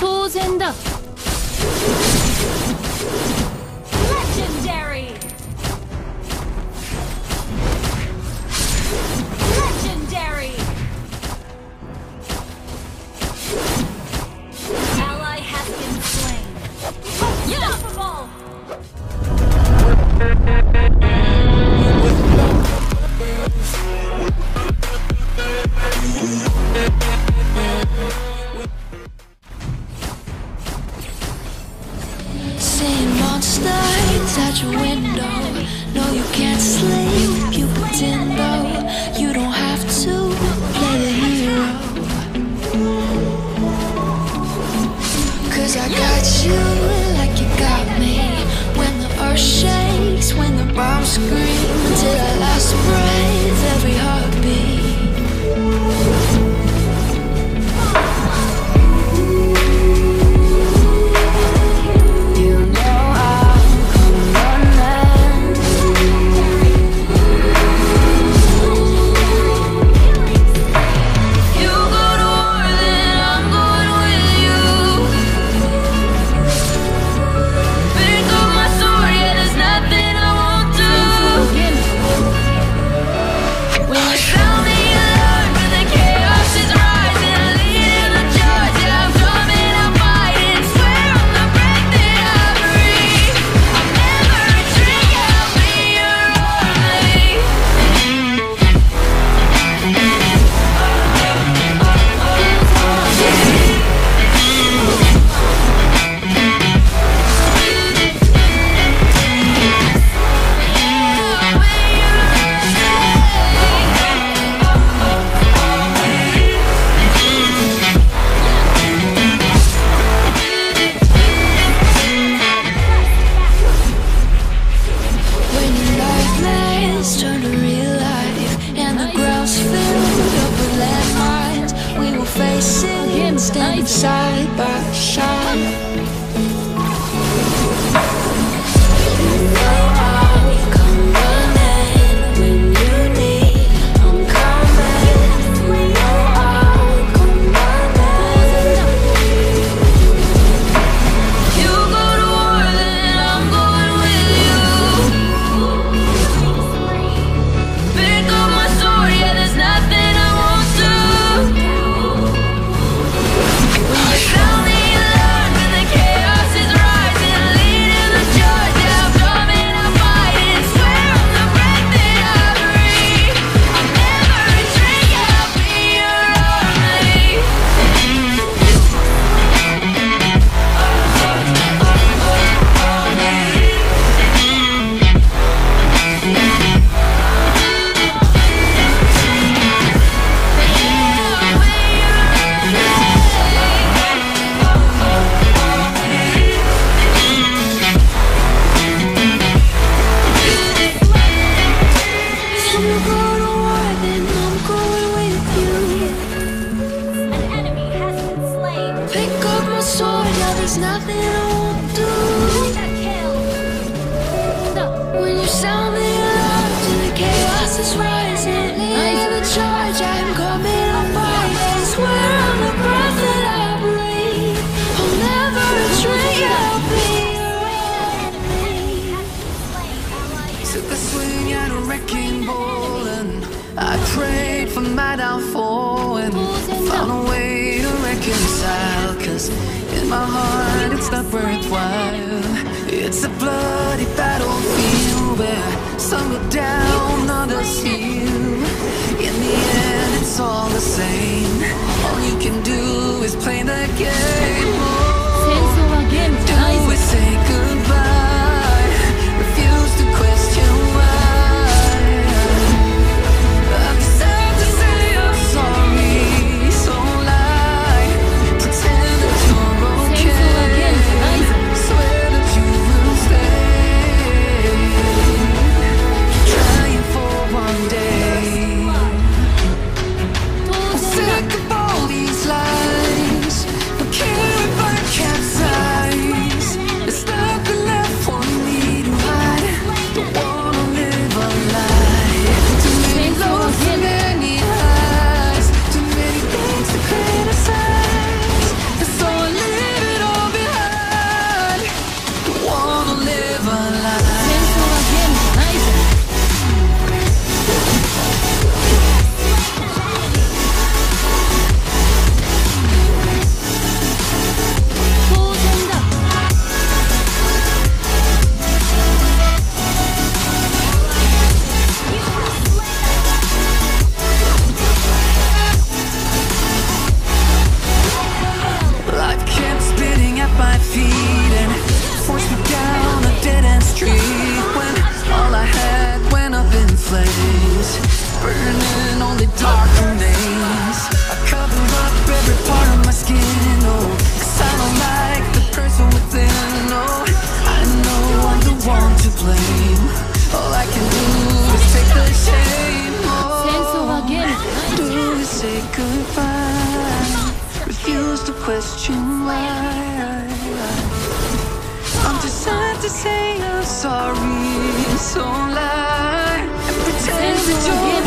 当然だ。skin, oh, 'cause I don't like the person within, oh. I know I'm the one to blame. All I can do is take the shame, oh. Do is say goodbye, refuse to question why. I'm just sad to say I'm sorry, so lie and pretend that you're